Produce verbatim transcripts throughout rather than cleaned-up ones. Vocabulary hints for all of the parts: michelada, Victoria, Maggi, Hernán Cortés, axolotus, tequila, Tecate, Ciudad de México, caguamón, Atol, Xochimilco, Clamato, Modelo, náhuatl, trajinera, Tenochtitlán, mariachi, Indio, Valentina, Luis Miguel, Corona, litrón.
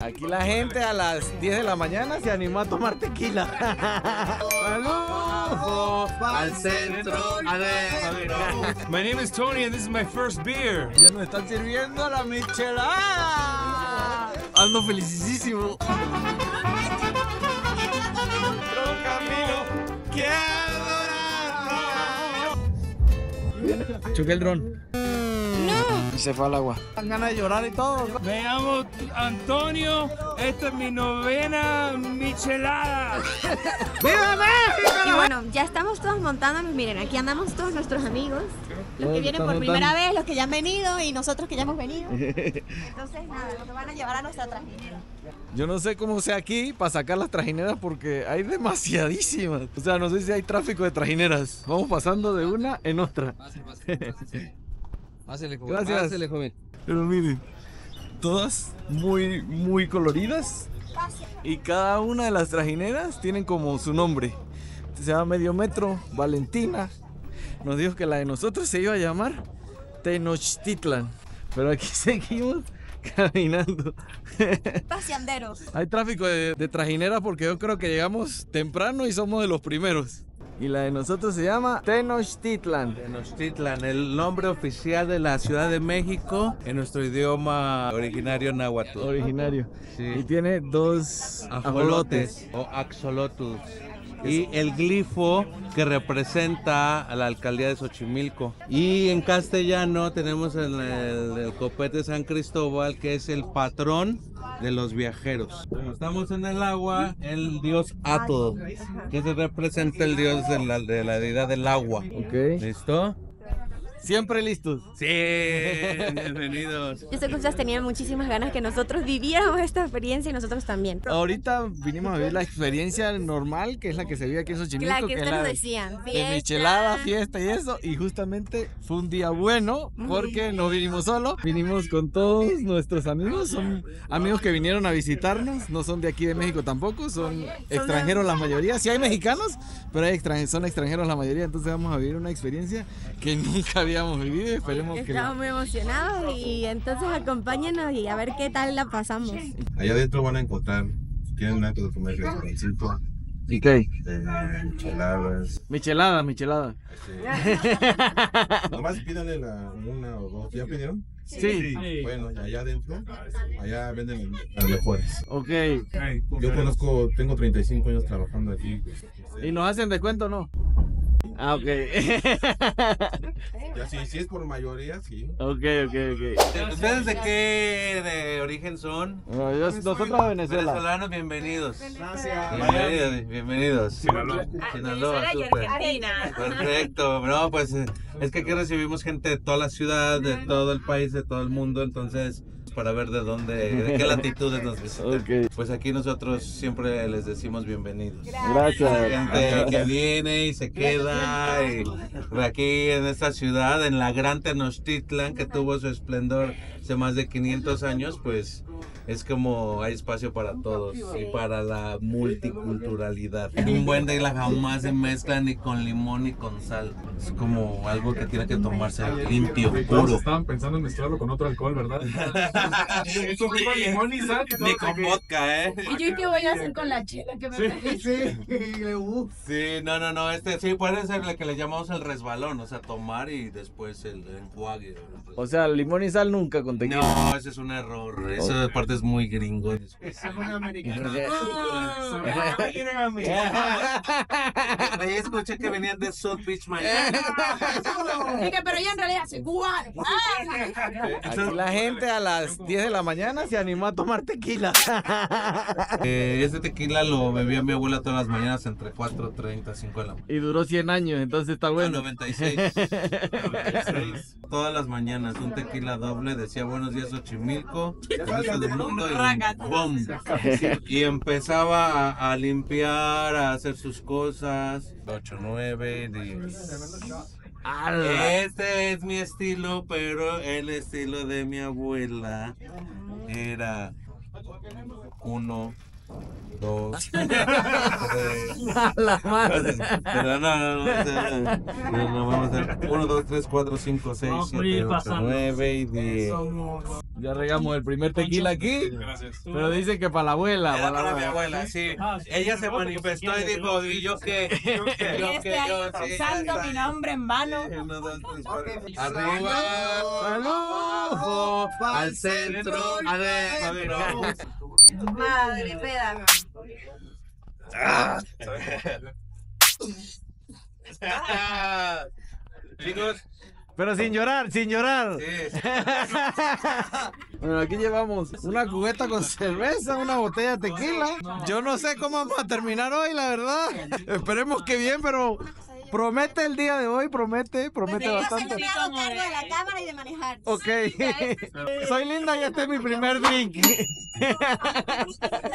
Aquí la gente a las diez de la mañana se animó a tomar tequila. ¡Salud! Al centro, adentro. My name is Tony and this is my first beer. Ya nos están sirviendo la michelada. Ando felicísimo. Choqué el dron. No. Se fue al agua. Dan ganas de llorar y todo. Me llamo Antonio. Esta es mi novena michelada. ¡Viva México! Y bueno, ya estamos todos montándonos. Miren, aquí andamos todos nuestros amigos. Los que vienen por primera vez, los que ya han venido y nosotros que ya hemos venido. Entonces, nada, nos van a llevar a nuestra trajinera. Yo no sé cómo sea aquí para sacar las trajineras porque hay demasiadísimas. O sea, no sé si hay tráfico de trajineras. Vamos pasando de una en otra. Pásale, pásale, pásale. Pásale, joven. Gracias. Pásale, joven. Pero miren, todas muy, muy coloridas. Y cada una de las trajineras tienen como su nombre. Se llama Medio Metro, Valentina. Nos dijo que la de nosotros se iba a llamar Tenochtitlán. Pero aquí seguimos caminando. Paseanderos. Hay tráfico de, de trajineras porque yo creo que llegamos temprano y somos de los primeros. Y la de nosotros se llama Tenochtitlán. Tenochtitlán, el nombre oficial de la Ciudad de México en nuestro idioma originario náhuatl. Originario. Sí. Y tiene dos ajolotes. O axolotus. Y el glifo que representa a la alcaldía de Xochimilco. Y en castellano tenemos el, el, el copete de San Cristóbal, que es el patrón de los viajeros. Cuando estamos en el agua, el dios Atol, que se representa el dios de la, de la deidad del agua. Okay. ¿Listo? Siempre listos. Sí, bienvenidos. Yo sé que ustedes tenían muchísimas ganas que nosotros viviéramos esta experiencia y nosotros también. Ahorita vinimos a vivir la experiencia normal, que es la que se vive aquí en Xochimilco. La que ustedes nos decían. De michelada, fiesta y eso. Y justamente fue un día bueno porque no vinimos solo. Vinimos con todos nuestros amigos. Son amigos que vinieron a visitarnos. No son de aquí de México tampoco. Son extranjeros la mayoría. Sí hay mexicanos, pero hay extranjeros, son extranjeros la mayoría. Entonces vamos a vivir una experiencia que nunca habíamos vivido, esperemos que... Estamos muy emocionados y entonces acompáñenos y a ver qué tal la pasamos. Allá adentro van a encontrar, tienen un acto de comercio de Francisco. ¿Y qué? Eh, micheladas. Michelada, michelada. Sí. Nomás pídale la, una o dos. ¿Ya pidieron? Sí. Sí. Sí. Bueno, allá adentro, allá venden las mejores. Ok. Yo conozco, tengo treinta y cinco años trabajando aquí. ¿Y nos hacen descuento o no? Ah, ok. Ya, sí, sí es por mayoría, sí. Ok, ok, ok. ¿Ustedes de qué de origen son? No, yo, nosotros de Venezuela. Venezolanos, bienvenidos. Gracias. Bienvenidos, bienvenidos. Sinaloa. Sinaloa, súper. Perfecto. No, pues es que aquí recibimos gente de toda la ciudad, de todo el país, de todo el mundo, entonces... para ver de dónde, de qué latitudes nos visitan. Okay. Pues aquí nosotros siempre les decimos bienvenidos. Gracias. Gente Gracias. que viene y se queda. Y aquí en esta ciudad, en la gran Tenochtitlán, que tuvo su esplendor hace más de quinientos años, pues es como hay espacio para todos y para la multiculturalidad. Un buen de la jamás se mezcla ni con limón ni con sal. Es como algo que tiene que tomarse limpio, puro. Estaban pensando en mezclarlo con otro alcohol, ¿verdad? Eso fue con limón y sal. Ni con vodka, ¿eh? ¿Y yo qué voy a hacer con la chela que me pedí? Sí, sí, no, no, no. Este sí puede ser lo que le llamamos el resbalón, o sea, tomar y después el enjuague. O sea, limón y sal nunca con tequila. No, ese es un error. Esa de parte es muy gringo. Es un americano. Ahí escuché que venían de South Beach, Miami. Dije, pero ya en realidad se guarda. Aquí la gente a las diez de la mañana se animó a tomar tequila. Eh, ese tequila lo bebía mi abuela todas las mañanas entre cuatro, treinta, cinco de la mañana. Y duró cien años, entonces está bueno. noventa y seis. Todas las mañanas un tequila doble. Decía buenos días Xochimilco, el del mundo, y ¡bum! Y empezaba a, a limpiar, a hacer sus cosas. Ocho, nueve, diez. Este es mi estilo, pero el estilo de mi abuela era uno, dos, tres. La madre. Pero no, no, no, no, no, vamos a hacer uno, dos, tres, cuatro, cinco, seis, siete, ocho, nueve y diez. Ya regamos el primer tequila aquí. Gracias. Pero dicen que para la abuela. Era para, para la abuela. Mi abuela, sí. Ah, sí. Ella se manifestó y dijo, ¿y yo qué? Yo qué, yo usando mi nombre en vano. Arriba, abajo, al centro, adentro. Madre, peda. Chicos. Pero sin llorar, sin llorar. Sí. Bueno, aquí llevamos una cubeta con cerveza, una botella de tequila. Yo no sé cómo vamos a terminar hoy, la verdad. Esperemos que bien, pero promete el día de hoy, promete, promete pues bastante. Yo me hago cargo de la cámara y de manejar. Ok. Soy linda y este es mi primer drink.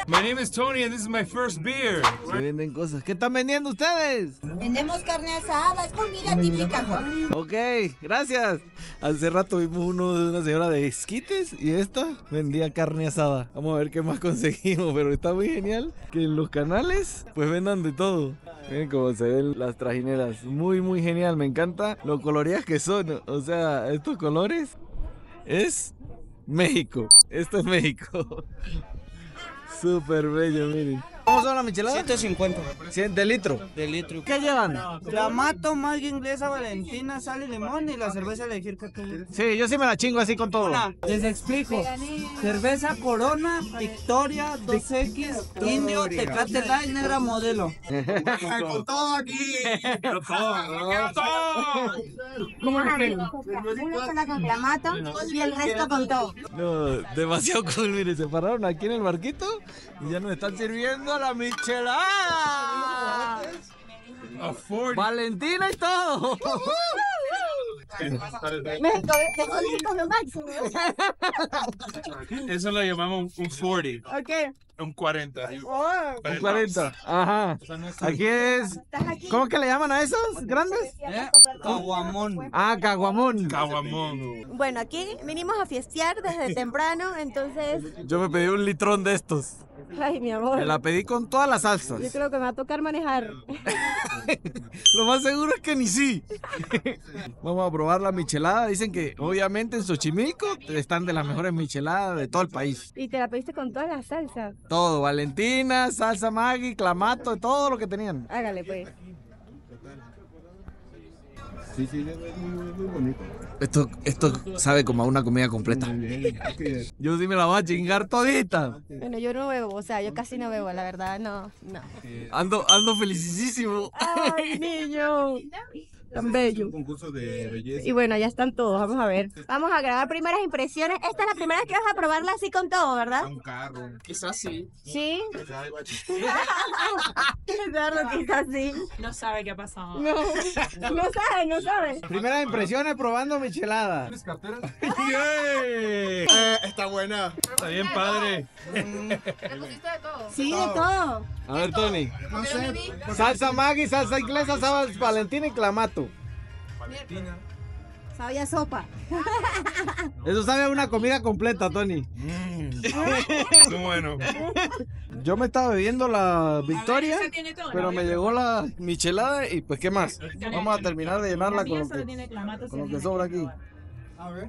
My name is Tony and this is my first beer. Se venden cosas. ¿Qué están vendiendo ustedes? Vendemos carne asada, es comida típica. Ok, gracias. Hace rato vimos uno de una señora de esquites y esta vendía carne asada. Vamos a ver qué más conseguimos, pero está muy genial que en los canales pues vendan de todo. Miren cómo se ven las trajineras. Muy, muy genial. Me encanta lo coloridas que son. O sea, estos colores es México. Esto es México. Súper bello, miren. ¿Cómo son las micheladas? ciento cincuenta. ¿De litro? De litro. ¿Qué llevan? Clamato, Maggi inglesa, Valentina, sal y limón y la cerveza elegir que sí, yo sí me la chingo así con todo. Hola, les explico. Cerveza Corona, Victoria, dos equis, Indio, Tecate, y negra Modelo. Con todo aquí. Con todo. ¿Cómo es? Uno solo con Clamato y el resto con todo. No, demasiado cool, miren, se pararon aquí en el barquito y ya nos están sirviendo la michelada. Valentina y todo. Eso lo llamamos un cuarenta. Okay. Un cuarenta. Un cuarenta. Ajá. Aquí es. ¿Cómo que le llaman a esos grandes? ¿Eh? Caguamón. Ah, caguamón. Caguamón. Bueno, aquí vinimos a fiestear desde temprano, entonces. Yo me pedí un litrón de estos. Ay, mi amor. Me la pedí con todas las salsas. Yo creo que me va a tocar manejar. Lo más seguro es que ni sí. Vamos a probar la michelada. Dicen que obviamente en Xochimilco están de las mejores micheladas de todo el país. ¿Y te la pediste con todas las salsas? Todo, Valentina, salsa Maggi, Clamato, todo lo que tenían. Hágale pues. Sí, sí, es muy, muy bonito. Esto, esto sabe como a una comida completa. Yo sí me la voy a chingar todita. Bueno, yo no bebo, o sea, yo casi no bebo, la verdad, no, no. Ando, ando felicísimo. Ay, niño. Tan bello. Y bueno, ya están todos, vamos a ver. Vamos a grabar primeras impresiones. Esta es la primera vez que vas a probarla así con todo, ¿verdad? Con carro. Quizás sí. ¿Sí? Claro, quizás sí. No sabe qué ha pasado. No, no sabe, no sabe. Primeras impresiones probando michelada. ¿Tienes cartera? Yeah. Eh, está buena. Está bien padre. ¿Le pusiste de todo? Sí, de todo. A ver, Tony. No sé. Salsa Maggi, salsa inglesa, salsa Valentina y Clamato. Valentina. Sabía a sopa. Eso sabe a una comida completa, Tony. Mm. Bueno. Yo me estaba bebiendo la Victoria, ver, pero me llegó la michelada y pues qué más. Vamos a terminar de llenarla con lo que, con lo que sobra aquí. A ver.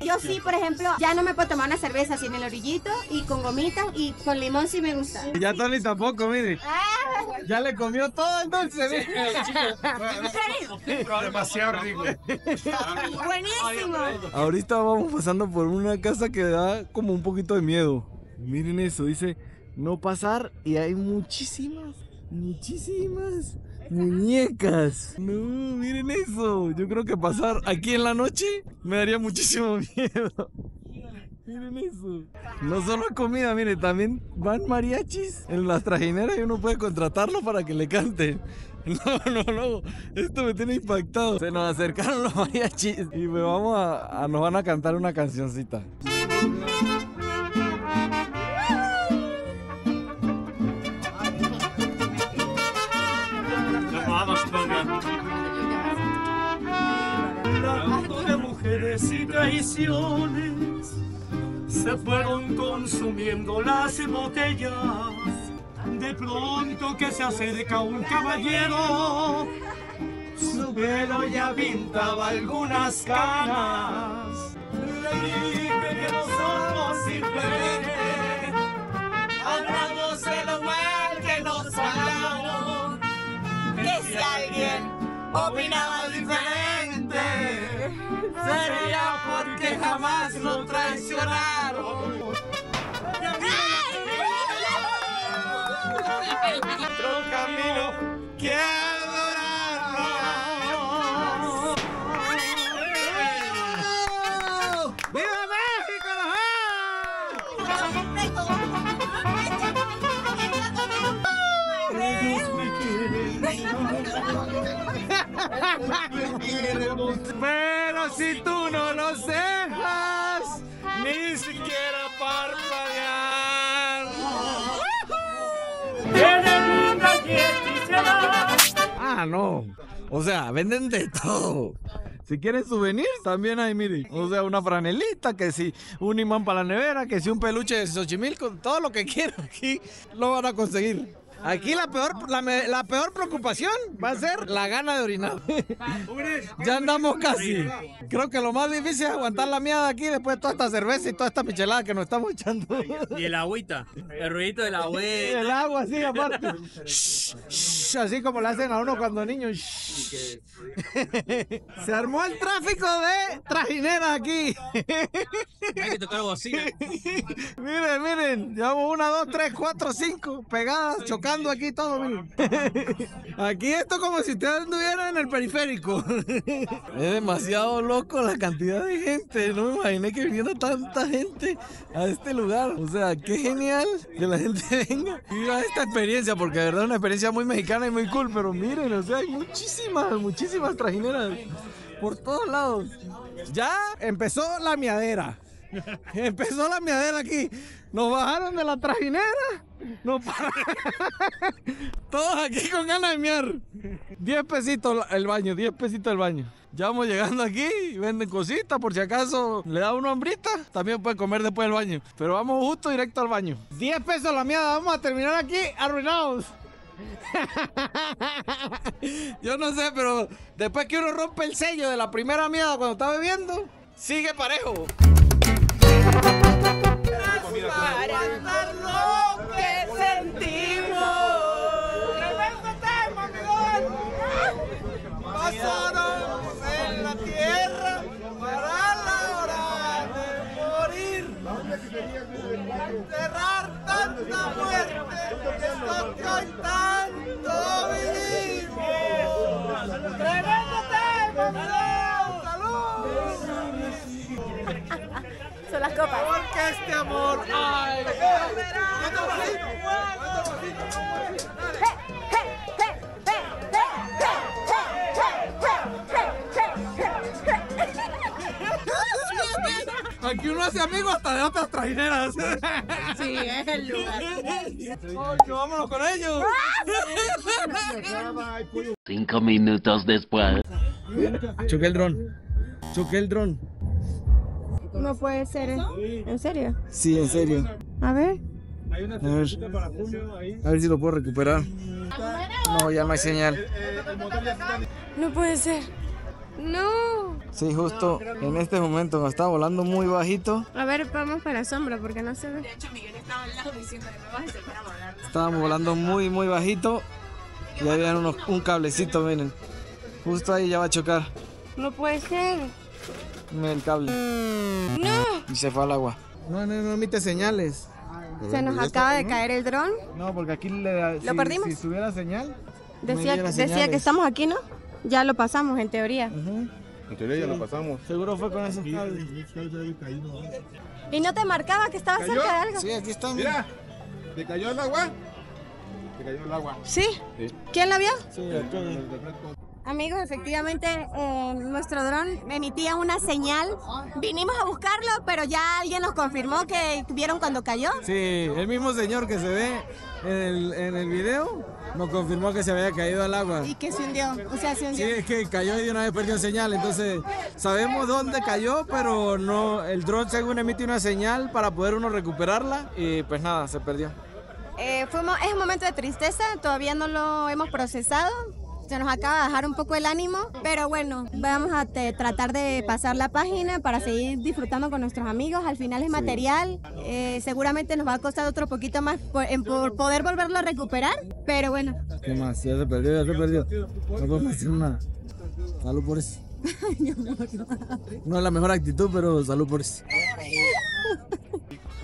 Yo sí, por ejemplo, ya no me puedo tomar una cerveza sin el orillito y con gomitas y con limón si me gusta. Ya Tony tampoco, mire. Ah. Ya le comió todo entonces. Sí, chico. Demasiado rico. Buenísimo. Ahorita vamos pasando por una casa que da como un poquito de miedo. Miren eso, dice no pasar y hay muchísimas, muchísimas muñecas. No, miren eso. Yo creo que pasar aquí en la noche me daría muchísimo miedo. Miren eso. No solo comida, miren, también van mariachis en las trajineras y uno puede contratarlos para que le canten. No, no, no. Esto me tiene impactado. Se nos acercaron los mariachis y me vamos a, a nos van a cantar una cancioncita. Y traiciones se fueron consumiendo las botellas. De pronto que se acerca un caballero, su velo ya pintaba algunas canas. Le dije que no simplemente hablamos de lo mal que nos pagaron, que si alguien opinaba diferente sería porque jamás lo traicionaron. Otro camino que adorarnos. ¡Viva México! Pero si tú no nos dejas ni siquiera parpadear. Ah, no. O sea, venden de todo. Si quieren souvenirs, también hay, mire. O sea, una franelita, que si un imán para la nevera, que si un peluche de Xochimilco, todo lo que quieran aquí lo van a conseguir. Aquí la peor, la, la peor preocupación va a ser la gana de orinar. Ya andamos casi. Creo que lo más difícil es aguantar la miada aquí después de toda esta cerveza y toda esta michelada que nos estamos echando. Y el agüita, el ruidito de la agüita. El agua así aparte. Así como le hacen a uno cuando niño. Se armó el tráfico de trajineras aquí. Hay que tocar bocina. Miren, miren, llevamos una, dos, tres, cuatro, cinco pegadas, chocadas. Aquí todo, miren. Aquí esto como si ustedes anduvieran en el periférico. Es demasiado loco la cantidad de gente. No me imaginé que viniera tanta gente a este lugar. O sea, qué genial que la gente venga y viva esta experiencia, porque de verdad es una experiencia muy mexicana y muy cool. Pero miren, o sea, hay muchísimas, muchísimas trajineras por todos lados. Ya empezó la miadera. Empezó la miadera aquí. Nos bajaron de la trajinera. No para. Todos aquí con ganas de miar. diez pesitos el baño, diez pesitos el baño. Ya vamos llegando aquí, venden cositas por si acaso le da una hambrita. También puede comer después del baño. Pero vamos justo directo al baño. diez pesos la miada, vamos a terminar aquí arruinados. Yo no sé, pero después que uno rompe el sello de la primera miada cuando está bebiendo, sigue parejo. Para lo que sentimos, pasaron en la tierra para la hora de morir, enterrar tanta muerte, esto que hoy tanto vivimos. Tremendo tema, salud. Son las copas. Porque este amor hay. Aquí uno hace amigos hasta de otras trajineras. Sí, es el lugar. Ocho, vámonos con ellos. Cinco minutos después. Choqué el dron. Choqué el dron. No puede ser, ¿eh? ¿En serio? Sí, en serio. A ver. Hay una tarjeta para junio ahí. A ver si lo puedo recuperar. No, ya no hay señal. No puede ser. No. Sí, justo en este momento nos está volando muy bajito. A ver, vamos para la sombra porque no se ve. De hecho, Miguel estaba al lado diciendo que me vas a sacar a volar. Estábamos volando muy, muy bajito. Y ahí había unos, un cablecito, miren. Justo ahí ya va a chocar. No puede ser. El cable. No. Y se fue al agua. No, no, no emite señales. Se nos acaba de caer el dron. No, porque aquí le, lo si, perdimos. Si subiera señal. Decía, no decía que estamos aquí, ¿no? Ya lo pasamos, en teoría. Uh-huh. En teoría ya sí. Lo pasamos. Seguro fue con esos cables. ¿Y no te marcaba que estaba cerca de algo? Sí, aquí está. Mira, ¿te cayó el agua? ¿Te cayó el agua? ¿Sí? Sí. ¿Quién la vio? Sí, acá. Amigos, efectivamente eh, nuestro dron emitía una señal. Vinimos a buscarlo, pero ya alguien nos confirmó que vieron cuando cayó. Sí, el mismo señor que se ve en el, en el video nos confirmó que se había caído al agua. Y que se hundió, o sea, se hundió. Sí, es que cayó y de una vez perdió señal, entonces sabemos dónde cayó, pero no, el dron según emite una señal para poder uno recuperarla y pues nada, se perdió. Eh, fuimos, es un momento de tristeza, todavía no lo hemos procesado. se nos acaba de bajar un poco el ánimo, pero bueno, vamos a te, tratar de pasar la página para seguir disfrutando con nuestros amigos. Al final es material, eh, seguramente nos va a costar otro poquito más por, en, por poder volverlo a recuperar, pero bueno. ¿Qué más? Ya se perdió, ya se perdió. No podemos hacer nada. Salud por eso. No es la mejor actitud, pero salud por eso.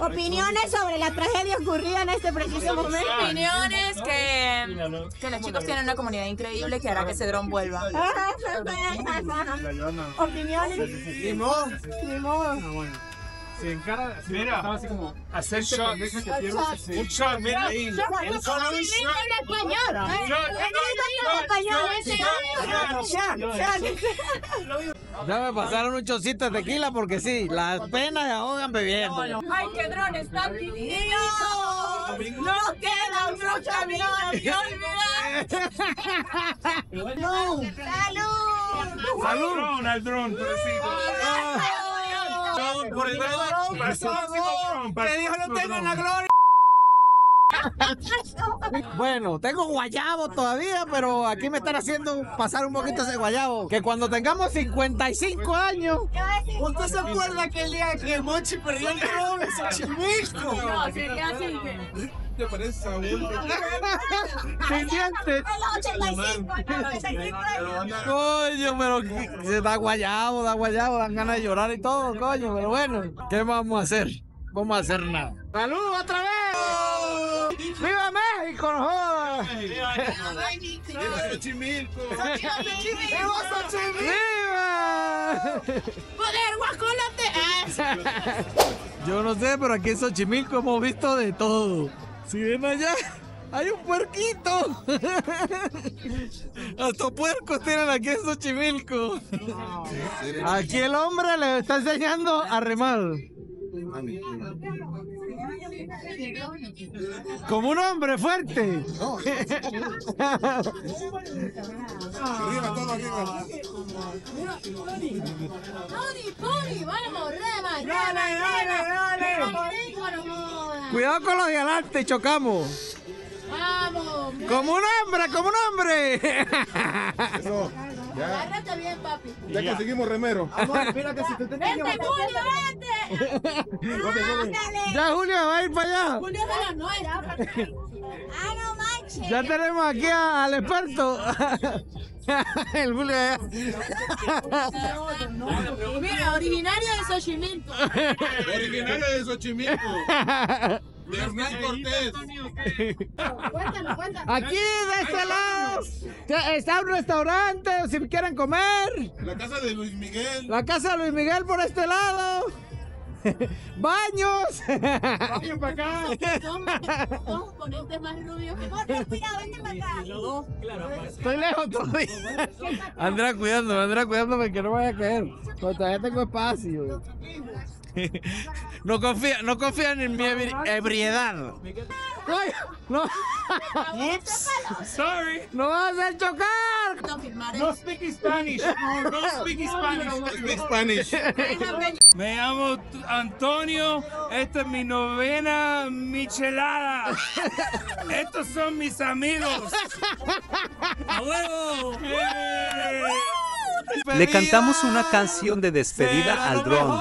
Opiniones sobre la tragedia ocurrida en este preciso momento. Opiniones que, que los chicos tienen una comunidad increíble que hará que Cedrón vuelva. Opiniones. Ni modo. Ni modo. Se encara, se mira, estaba así como hacer pendeja que pierdo. Un shot, mira ahí. Un solo un shot. En español. En español. En español. Ya me pasaron un chocito de tequila porque sí, las penas se ahogan bebiendo. ¡Ay, qué dron está dividido! ¡No queda otro camino! ¡Salud! ¡Salud! ¡Salud al dron! Por el dragón, te dijo no tengo la gloria. Bueno, tengo guayabo todavía, pero aquí me están haciendo pasar un poquito ese guayabo. Que cuando tengamos cincuenta y cinco años, ¿usted se acuerda que el día que Mochi perdió el trono en Xochimilco? No, sería así. ¿Te parece Saúl? ¡Pendiente! Coño, pero se da guayabo, da guayabo, dan ganas de llorar y todo, coño, pero bueno, ¿qué vamos a hacer? Vamos a hacer nada. ¡Saludos otra vez! ¡Viva México, no jodas! ¡Viva México! ¡Viva Xochimilco! ¡Viva Xochimilco! ¡Viva! ¡Poder guajolote! Yo no sé, pero aquí en Xochimilco hemos visto de todo. Si ven allá, hay un puerquito. Hasta puercos tienen aquí en Xochimilco. Aquí el hombre le está enseñando a remar. Como un hombre fuerte. Arriba, todo arriba. Pony, pony, vamos, rema, rema, rema. Cuidado con los de adelante, chocamos. Vamos. Como un hombre, como un hombre. Eso. Agárrate bien, papi. Ya conseguimos remero. Amor, mira que si te tenés que vente, Julio, vente. Ya Julio va a ir para allá. Julio de las nueve. Ah, no manches. Ya tenemos aquí a, al experto. El Julio de allá. Mira, originario de Xochimilco. Originario de Xochimilco. Hernán Cortés. Cuéntanos, cuéntanos. Aquí de este lado está un restaurante, si quieren comer. La casa de Luis Miguel. La casa de Luis Miguel por este lado. Baños. Baños para acá. Dos ponentes más rubios. Cuidado, vente para acá. Estoy lejos todavía. Andrá cuidándome, Andrá cuidándome que no vaya a caer. Todavía tengo espacio. No confían, no confían en mi ebri ebriedad. Ay, no. Ups. Sorry. No vas a chocar. No speak Spanish. No, no speak Spanish. Me llamo Antonio. Esta es mi novena michelada. Estos son mis amigos. ¡A huevo! Le cantamos una canción de despedida al dron.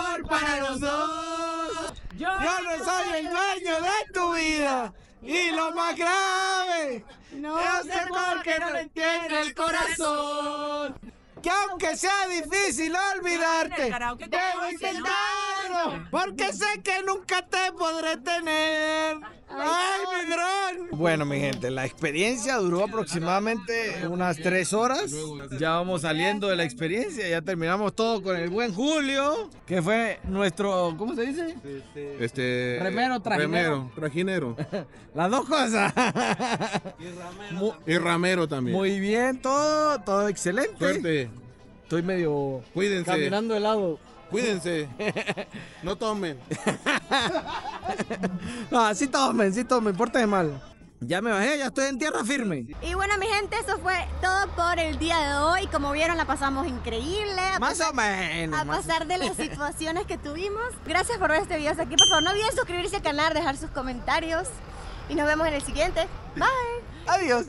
Yo no soy el dueño de tu vida. Y lo más grave no es el amor que no le tiene el corazón. Que aunque sea difícil olvidarte, debo intentarlo, porque sé que nunca te podré tener. ¡Ay, mi dron! Bueno, mi gente, la experiencia duró aproximadamente unas tres horas. Ya vamos saliendo de la experiencia, ya terminamos todo con el buen Julio, que fue nuestro, ¿cómo se dice? Este... Remero, trajinero. Remero, trajinero. Las dos cosas. Y ramero, muy, y ramero también. Muy bien, todo, todo excelente. Suerte. Estoy medio... Cuídense. Caminando helado. Cuídense, no tomen. No, sí tomen, sí tomen, pórtense mal. Ya me bajé, ya estoy en tierra firme. Y bueno, mi gente, eso fue todo por el día de hoy. Como vieron, la pasamos increíble. Más o menos. A pasar de las situaciones que tuvimos. Gracias por ver este video hasta aquí. Por favor, no olviden suscribirse al canal, dejar sus comentarios. Y nos vemos en el siguiente. Bye. Adiós.